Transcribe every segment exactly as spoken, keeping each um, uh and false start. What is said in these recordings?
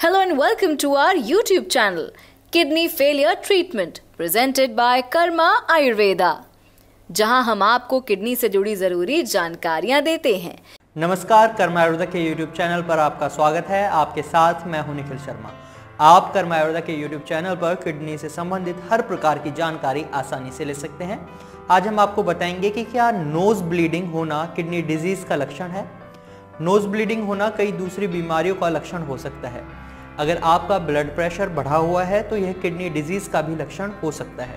Hello and welcome to our YouTube channel, Kidney Failure Treatment, presented by Karma Ayurveda, जहां हम आपको kidney से जुड़ी ज़रूरी जानकारियां देते हैं। नमस्कार, कर्मा आयुर्वेदा के YouTube चैनल पर आपका स्वागत है। आपके साथ मैं हूं निखिल शर्मा। आप कर्मा आयुर्वेदा के YouTube चैनल पर किडनी से संबंधित हर प्रकार की जानकारी आसानी से ले सकते हैं। आज हम आपको बताएंगे कि क्या नोज़ ब्लीडिंग होना किडनी डिजीज़ का लक्षण है। नोज़ ब्लीडिंग होना कई दूसरी बीमारियों का लक्षण हो सकता है। अगर आपका ब्लड प्रेशर बढ़ा हुआ है तो यह किडनी डिजीज़ का भी लक्षण हो सकता है।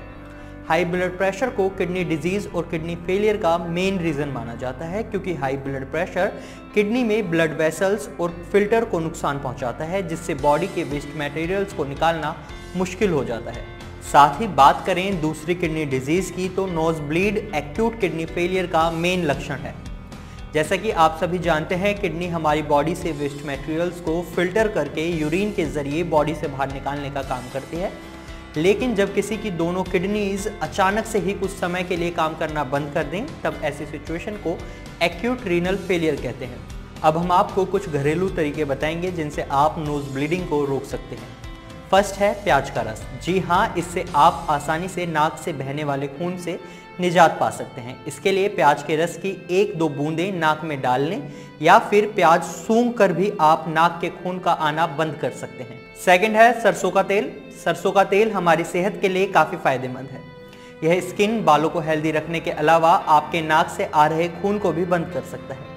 हाई ब्लड प्रेशर को किडनी डिजीज़ और किडनी फेलियर का मेन रीज़न माना जाता है, क्योंकि हाई ब्लड प्रेशर किडनी में ब्लड वेसल्स और फिल्टर को नुकसान पहुंचाता है, जिससे बॉडी के वेस्ट मटेरियल्स को निकालना मुश्किल हो जाता है। साथ ही बात करें दूसरी किडनी डिजीज़ की, तो nose bleed acute kidney failure का मेन लक्षण है। जैसा कि आप सभी जानते हैं, किडनी हमारी बॉडी से वेस्ट मटेरियल्स को फिल्टर करके यूरिन के ज़रिए बॉडी से बाहर निकालने का काम करती है। लेकिन जब किसी की दोनों किडनीज अचानक से ही कुछ समय के लिए काम करना बंद कर दें, तब ऐसी सिचुएशन को एक्यूट रीनल फेलियर कहते हैं। अब हम आपको कुछ घरेलू तरीके बताएंगे जिनसे आप नोज़ ब्लीडिंग को रोक सकते हैं। फर्स्ट है प्याज का रस। जी हाँ, इससे आप आसानी से नाक से बहने वाले खून से निजात पा सकते हैं। इसके लिए प्याज के रस की एक दो बूंदें नाक में डाल लें, या फिर प्याज सूंघ कर भी आप नाक के खून का आना बंद कर सकते हैं। सेकंड है सरसों का तेल। सरसों का तेल हमारी सेहत के लिए काफ़ी फायदेमंद है। यह स्किन, बालों को हेल्दी रखने के अलावा आपके नाक से आ रहे खून को भी बंद कर सकता है।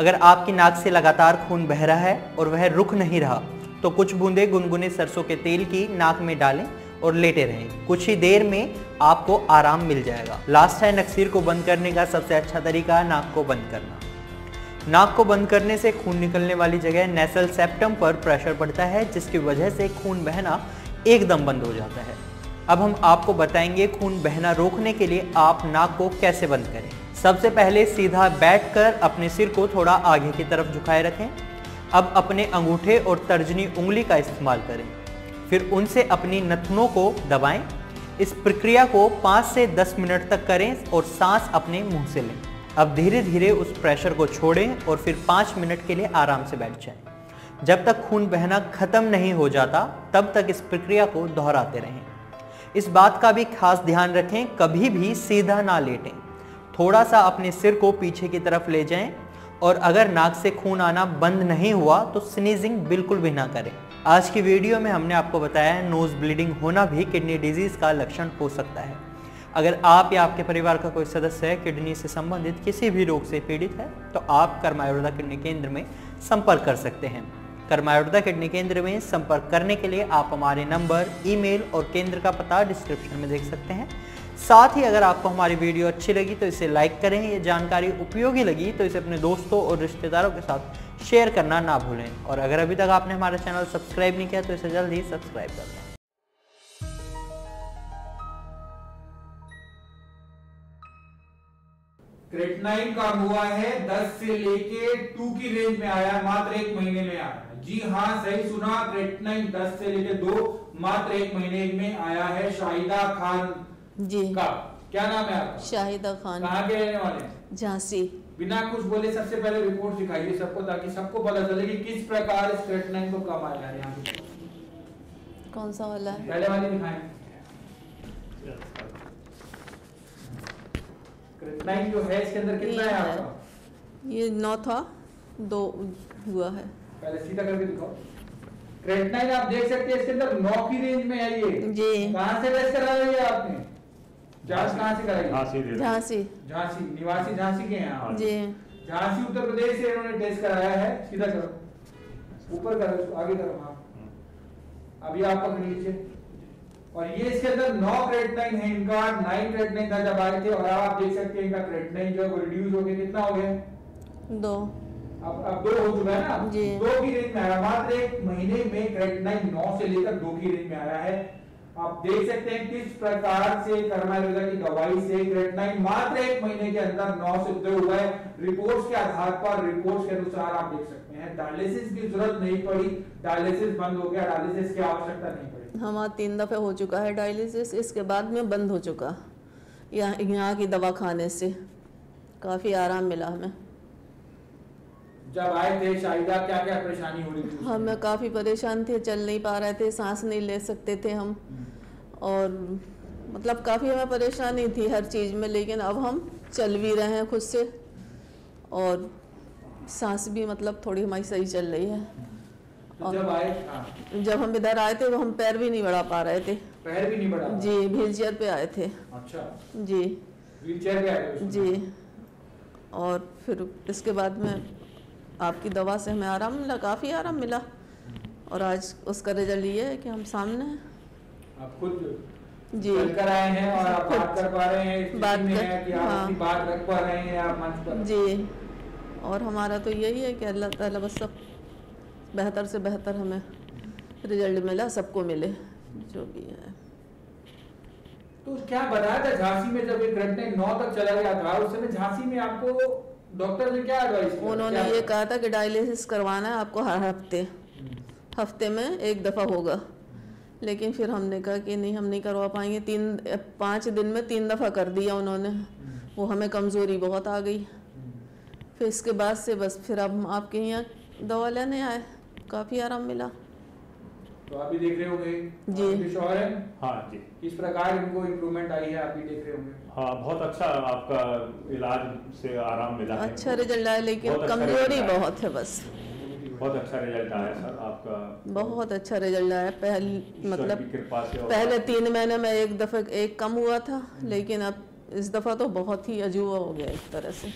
अगर आपकी नाक से लगातार खून बह रहा है और वह रुक नहीं रहा, तो कुछ बूंदें गुनगुने सरसों के तेल की नाक में डालें और लेटे रहें। कुछ ही देर में आपको आराम मिल जाएगा। लास्ट है नक्सीर को बंद करने का सबसे अच्छा तरीका नाक को बंद करना। नाक को बंद करने से खून निकलने वाली जगह नेसल सेप्टम पर प्रेशर पड़ता है, जिसकी वजह से खून बहना एकदम बंद हो जाता है। अब हम आपको बताएंगे खून बहना रोकने के लिए आप नाक को कैसे बंद करें। सबसे पहले सीधा बैठ कर अपने सिर को थोड़ा आगे की तरफ झुकाए रखें। अब अपने अंगूठे और तर्जनी उंगली का इस्तेमाल करें, फिर उनसे अपनी नथनों को दबाएं। इस प्रक्रिया को पाँच से दस मिनट तक करें और सांस अपने मुंह से लें। अब धीरे धीरे उस प्रेशर को छोड़ें और फिर पाँच मिनट के लिए आराम से बैठ जाएं। जब तक खून बहना खत्म नहीं हो जाता, तब तक इस प्रक्रिया को दोहराते रहें। इस बात का भी खास ध्यान रखें, कभी भी सीधा ना लेटें। थोड़ा सा अपने सिर को पीछे की तरफ ले जाएं, और अगर नाक से खून आना बंद नहीं हुआ तो स्नीजिंग बिल्कुल भी ना करें। आज की वीडियो में हमने आपको बताया है नोज़ ब्लीडिंग होना भी किडनी डिजीज़ का लक्षण हो सकता है। अगर आप या आपके परिवार का कोई सदस्य किडनी से संबंधित किसी भी रोग से पीड़ित है, तो आप कर्मा आयुर्वेदा किडनी केंद्र में संपर्क कर सकते हैं। कर्मा आयुर्वेदा किडनी केंद्र में संपर्क करने के लिए आप हमारे नंबर, ईमेल और केंद्र का पता डिस्क्रिप्शन में देख सकते हैं। साथ ही अगर आपको हमारी वीडियो अच्छी लगी तो इसे लाइक करें। ये जानकारी उपयोगी लगी तो इसे अपने दोस्तों और रिश्तेदारों के साथ शेयर करना ना भूलें। और अगर अभी तक आपने हमारा चैनल सब्सक्राइब नहीं किया तो इसे जल्द ही सब्सक्राइब कर लें। क्रेटिनिन का हुआ है दस से लेके टू की रेंज में आया, मात्र एक महीने में आया। जी हाँ, सही सुना, क्रेटिनिन दस से लेके दो मात्र एक महीने में आया है। शाहिदा खान जी का क्या नाम है आपका? शाहिदा खान। कहाँ के रहने वाले हैं? झांसी। बिना कुछ बोले सबसे पहले रिपोर्ट दिखाइए सबको, ताकि सबको पता चले कि किस प्रकार इस क्रेटिनिन को कम आया है। यहाँ कौन सा वाला है? पहले वाली दिखाएं। क्रेटिनिन जो है इसके अंदर कितना है आपका? ये नौ था, दो हुआ है। पहले सीधा करके दिखाओ। क्रेटिनिन आप देख सकते हैं इसके अंदर नौ की रेंज में है। ये जी कहाँ से टेस्ट करा रहे हैं आपने? जांच कहाँ से कराई? झांसी। झांसी निवासी झांसी के हैं जी। झांसी उत्तर प्रदेश से इन्होंने टेस्ट कराया है। सीधा करो, ऊपर करो, आगे करो। हाँ, अभी आप पकड़ लीजिए। और ये इसके अंदर नौ क्रेटिनिन है। इनका नाइन क्रेटिनिन था जब आए थे, और आप देख सकते हैं इनका क्रेटिनिन जो है वो रिड्यूस हो गया। कितना हो गया? दो। अब अब दो हो चुका है ना जी। दो की रेंज में आया, मात्र एक महीने में क्रेटिनिन नौ से लेकर दो की रेंज में आया है। आप देख सकते हैं किस प्रकार से कर्मा आयुर्वेदा की दवाई से क्रेटिनिन मात्र एक महीने के अंदर नौ से दो हुआ है। रिपोर्ट्स के आधार पर, रिपोर्ट्स के अनुसार आप देख सकते हैं डायलिसिस की जरूरत नहीं पड़ी। डायलिसिस बंद हो गया, डायलिसिस की आवश्यकता नहीं पड़ी। हमारा तीन दफे हो चुका है डायलिसिस, इसके बाद में बंद हो चुका। यहाँ यहाँ की दवा खाने से काफी आराम मिला हमें। जब आए थे शाहिदा क्या क्या परेशानी हो रही थी? हमें काफ़ी परेशान थे, चल नहीं पा रहे थे, सांस नहीं ले सकते थे हम, और मतलब काफ़ी हमें परेशानी थी हर चीज़ में, लेकिन अब हम चल भी रहे हैं खुद से और सांस भी मतलब थोड़ी हमारी सही चल रही है। तो और जब आए जब हम इधर आए थे तो हम पैर भी नहीं बढ़ा पा रहे थे। पैर भी नहीं बढ़ा जी, व्हील चेयर पर आए थे। अच्छा जी, व्हील चेयर पर आए थे जी। और फिर इसके बाद में आपकी दवा से हमें आराम मिला, काफ़ी आराम मिला, और आज उसका रिजल्ट ये है कि हम सामने हैं। आप खुद जी कर आए हैं और आप बात कर पा रहे हैं, बात कर, कि आप हाँ। बात रख पा रहे हैं आप मंच पर जी। और हमारा तो यही है कि अल्लाह ताला बस सब बेहतर से बेहतर हमें रिजल्ट मिला, सबको मिले जो भी है। तो क्या बताया था झांसी में जब एक घटना नौ तक चला गया था, उस समय झांसी में आपको डॉक्टर ने क्या एडवाइस? उन्होंने ये कहा था कि डायलिसिस करवाना है आपको हर हफ्ते, हफ्ते में एक दफ़ा होगा, लेकिन फिर हमने कहा कि नहीं हम नहीं करवा पाएंगे। तीन पाँच दिन में तीन दफ़ा कर दिया उन्होंने, वो हमें कमज़ोरी बहुत आ गई। फिर इसके बाद से बस फिर अब आप, आपके यहाँ दवा लेने आए, काफ़ी आराम मिला। तो आप भी देख रहे होंगे जी, शोहर है हाँ जी, किस प्रकार इनको इम्प्रूवमेंट आई है आप भी देख रहे होंगे। हाँ बहुत अच्छा आपका इलाज से आराम मिला, अच्छा रिजल्ट आया, लेकिन कमजोरी बहुत है बस। बहुत अच्छा रिजल्ट आया सर आपका, बहुत अच्छा रिजल्ट आया। पहले मतलब पहले तीन महीने में एक दफा एक कम हुआ था, लेकिन अब इस दफा तो बहुत ही अजूबा हो गया एक तरह से,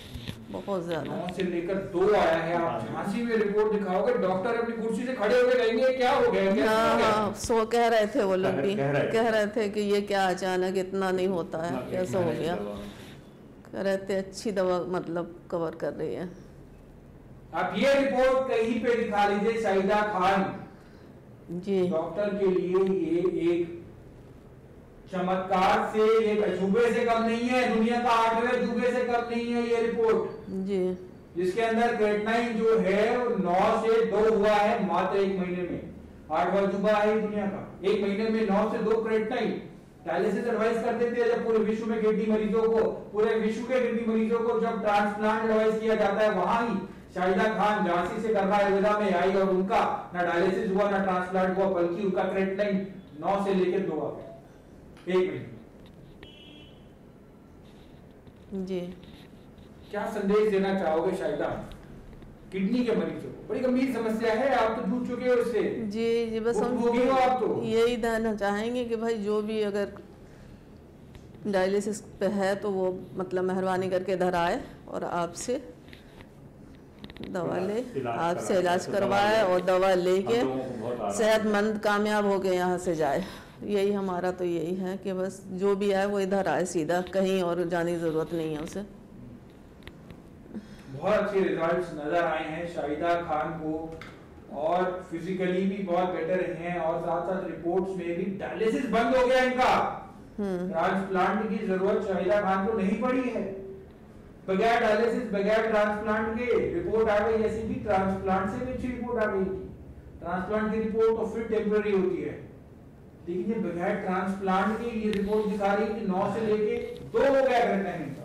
बहुत ज्यादा। नौ से लेकर दो आया है। आप झांसी में रिपोर्ट दिखाओगे, डॉक्टर अपनी कुर्सी से खड़े होकर कहेंगे क्या हो गया? हाँ हाँ, सो कह रहे थे वो लोग भी, कह रहे थे कि ये क्या अचानक इतना नहीं होता है, कैसा हो गया, कह रहे थे अच्छी दवा मतलब कवर कर रही है। आप ये रिपोर्ट कहीं पे दिखा लीजिए, शाहिदा खान जी डॉक्टर के लिए ये एक चमत्कार से, ये अजूबे से कम नहीं है, दुनिया का आठवें अजूबे से कम नहीं है ये रिपोर्ट जी, जिसके अंदर ग्रेड नाइन जो है नौ से दो हुआ है मात्र एक महीने में। आठवां अजूबा है दुनिया का, एक महीने में नौ से दो ग्रेड नाइन। डायलिसिस एडवाइस कर देते हैं जब पूरे विश्व में किडनी मरीजों को, पूरे विश्व के किडनी मरीजों को जब ट्रांसप्लांट एडवाइस किया जाता है, वहां ही शाहिदा खान झांसी से कर्मा आयुर्वेदा में आई और उनका ना डायलिसिस हुआ ना ट्रांसप्लांट हुआ, बल्कि उनका ग्रेड नाइन नौ से लेकर दो आ गया एक मिनट जी। क्या संदेश देना चाहोगे शाहिदा किडनी के मरीजों को? बड़ी गंभीर समस्या है, आप तो जूझ चुके हो इससे जी जी। बस हम आप तो यही देना चाहेंगे कि भाई जो भी अगर डायलिसिस पे है तो वो मतलब मेहरबानी करके इधर आए और आपसे दवा ले, आपसे इलाज करवाए और दवा लेके सेहतमंद कामयाब होके यहाँ से जाए। यही हमारा तो यही है कि बस जो भी आए वो इधर आए, सीधा कहीं और जाने की जरूरत नहीं है उसे। बहुत अच्छे रिजल्ट्स नजर आए हैं शाहिदा खान को, और फिजिकली भी बहुत बेटर हैं, और साथ साथ रिपोर्ट्स में भी डायलिसिस बंद हो गया इनका, ट्रांसप्लांट की जरूरत शाहिदा खान को नहीं पड़ी है। बगैर डायलिसिस बगैर ट्रांसप्लांट के रिपोर्ट आ गई, ऐसी भी ट्रांसप्लांट से भी अच्छी रिपोर्ट आ गई। ट्रांसप्लांट की रिपोर्ट तो फिर टेम्पररी होती है, लेकिन ये बगैर ट्रांसप्लांट की ये रिपोर्ट दिखा रही है कि नौ से लेके दो हो गया करना है इनका।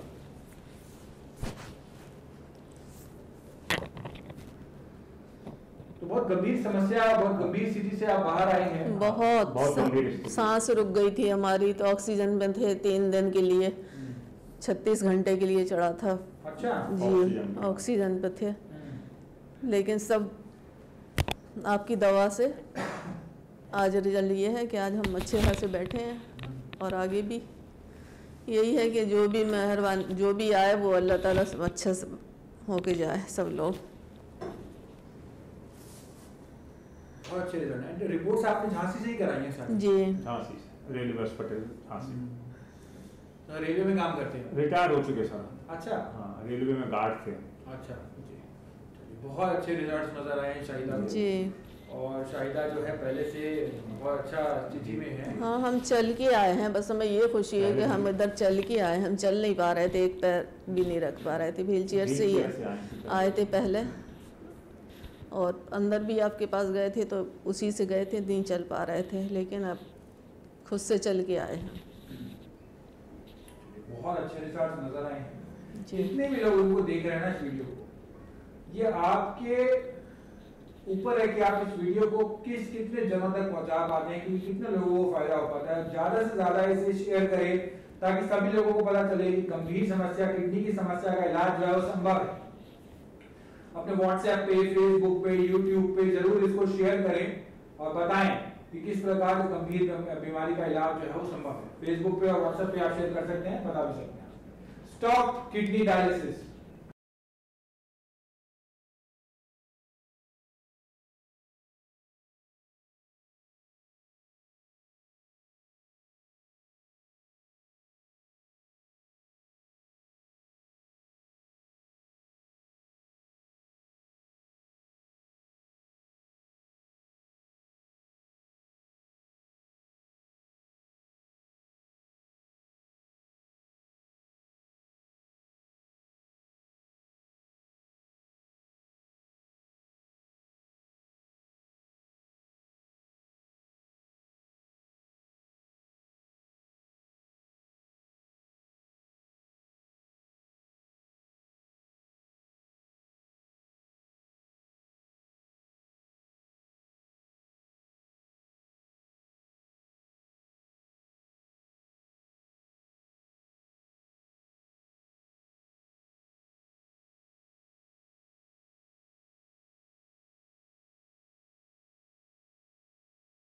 तो बहुत गंभीर समस्या, बहुत गंभीर स्थिति से आप बाहर आए हैं। बहुत, बहुत सांस रुक गई थी हमारी, तो ऑक्सीजन में थे तीन दिन के लिए, छत्तीस घंटे के लिए चढ़ा था। अच्छा जी, ऑक्सीजन पे थे, लेकिन सब आपकी दवा से आज रिजल्ट ये है कि आज हम अच्छे खासे बैठे हैं, और आगे भी यही है कि जो भी मेहरबान जो भी आए वो अल्लाह ताला सब अच्छा होके जाए सब लोग। अच्छे रिजल्ट, रिपोर्ट्स आपने झांसी से ही कराई हैं सारी जी? झांसी से, रेलवे हॉस्पिटल झांसी। तो रेलवे में काम करते हैं? रिटायर हो चुके सर। अच्छा हाँ, रेलवे में गार्ड थे। अच्छा जी, बहुत अच्छे रिजल्ट नजर आए हैं शाहिदा जी, और शाहिदा जो है पहले से बहुत अच्छा स्थिति में है। हाँ हम चल के आए हैं, बस हमें ये खुशी है कि हम इधर चल के आए, हम चल नहीं पा रहे थे, एक पैर भी नहीं रख पा रहे थे, व्हील चेयर से ही आए थे पहले, और अंदर भी आपके पास गए थे तो उसी से गए थे, नहीं चल पा रहे थे, लेकिन अब खुद से चल के आए हैं। बहुत अच्छे रिजल्ट नजर आए हैं। जितने भी लोग उनको देख रहे हैं ना वीडियो, ये आपके ऊपर है कि आप इस वीडियो को किस कितने जनों तक पहुंचा पाते हैं, कि कितने लोगों को फायदा हो पाता है। ज्यादा से ज्यादा इसे शेयर करें ताकि सभी लोगों को पता चले कि गंभीर समस्या, किडनी की समस्या का इलाज जो है वो संभव है। अपने व्हाट्सएप पे, फेसबुक पे, यूट्यूब पे जरूर इसको शेयर करें और बताएं कि किस प्रकार गंभीर बीमारी का इलाज जो है वो संभव है। फेसबुक पे और व्हाट्सएप पे आप शेयर कर सकते हैं, बता भी सकते हैं। Stop kidney dialysis.